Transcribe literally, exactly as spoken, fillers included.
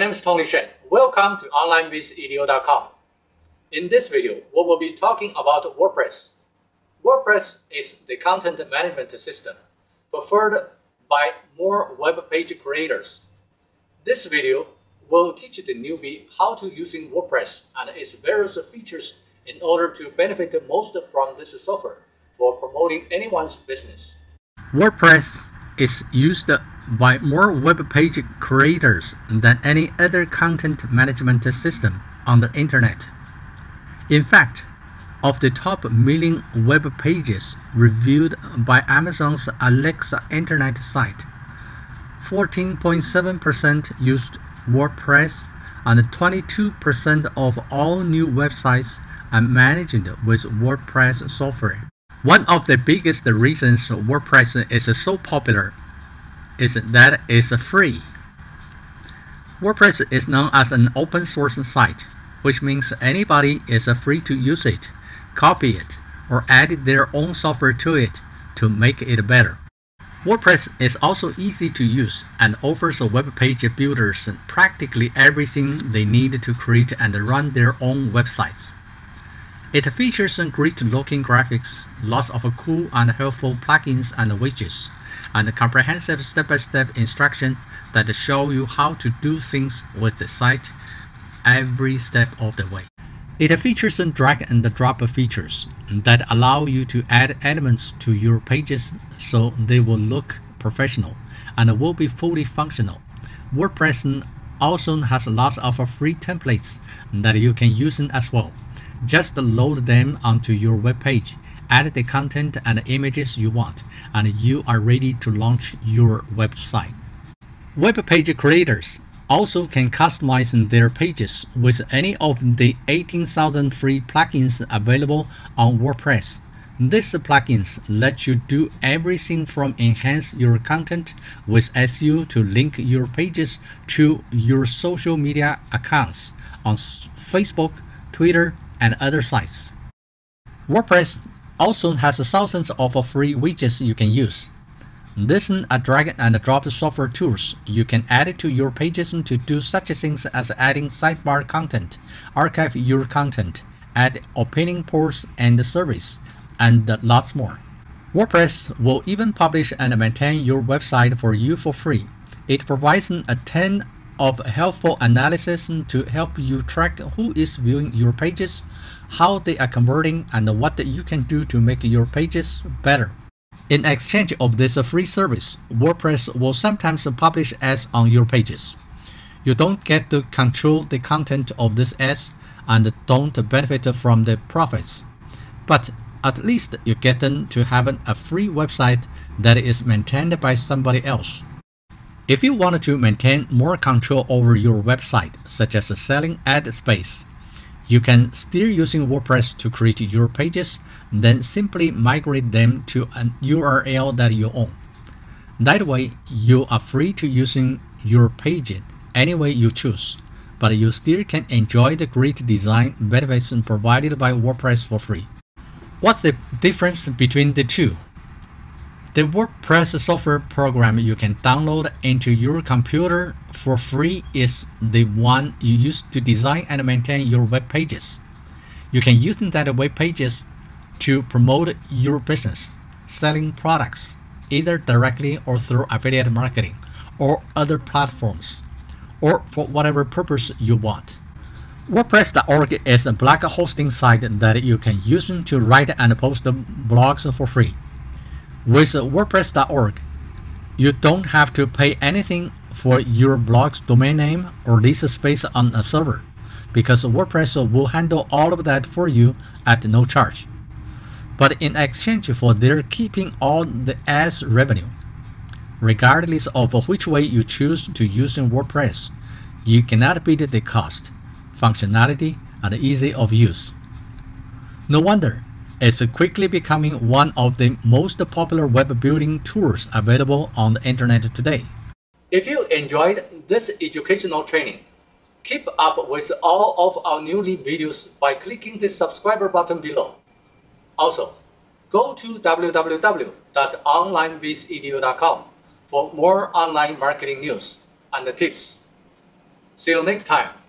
name is Tony Shen. Welcome to Online Biz Edu dot com. In this video, we will be talking about WordPress. WordPress is the content management system preferred by more web page creators. This video will teach the newbie how to use WordPress and its various features in order to benefit most from this software for promoting anyone's business. WordPress is used by more web page creators than any other content management system on the internet. In fact, of the top million web pages reviewed by Amazon's Alexa Internet site, fourteen point seven percent used WordPress, and twenty-two percent of all new websites are managed with WordPress software. One of the biggest reasons WordPress is so popular is that it's free. WordPress is known as an open source site, which means anybody is free to use it, copy it, or add their own software to it to make it better. WordPress is also easy to use and offers web page builders practically everything they need to create and run their own websites. It features great looking graphics, lots of cool and helpful plugins and widgets, and comprehensive step-by-step instructions that show you how to do things with the site every step of the way. It features drag and drop features that allow you to add elements to your pages so they will look professional and will be fully functional. WordPress also has lots of free templates that you can use as well. Just load them onto your web page, add the content and images you want, and you are ready to launch your website. Web page creators also can customize their pages with any of the eighteen thousand free plugins available on WordPress. These plugins let you do everything from enhance your content with S E O to link your pages to your social media accounts on Facebook, Twitter, and other sites. WordPress also has thousands of free widgets you can use. These are drag and drop software tools you can add to your pages to do such things as adding sidebar content, archive your content, add opinion polls and surveys, and lots more. WordPress will even publish and maintain your website for you for free. It provides a ten of helpful analysis to help you track who is viewing your pages, how they are converting, and what you can do to make your pages better. In exchange of this free service, WordPress will sometimes publish ads on your pages. You don't get to control the content of these ads and don't benefit from the profits, but at least you get to have a free website that is maintained by somebody else. If you want to maintain more control over your website, such as selling ad space, you can still use WordPress to create your pages, then simply migrate them to an U R L that you own. That way, you are free to use your page any way you choose, but you still can enjoy the great design benefits provided by WordPress for free. What's the difference between the two? The WordPress software program you can download into your computer for free is the one you use to design and maintain your web pages. You can use that web pages to promote your business, selling products, either directly or through affiliate marketing or other platforms, or for whatever purpose you want. WordPress dot org is a blog hosting site that you can use to write and post blogs for free. With WordPress dot org, you don't have to pay anything for your blog's domain name or lease space on a server, because WordPress will handle all of that for you at no charge. But in exchange for their keeping all the ads revenue, regardless of which way you choose to use WordPress, you cannot beat the cost, functionality, and ease of use. No wonder it's quickly becoming one of the most popular web building tools available on the internet today. If you enjoyed this educational training, keep up with all of our newly videos by clicking the subscriber button below. Also, go to w w w dot online biz edu dot com for more online marketing news and tips. See you next time.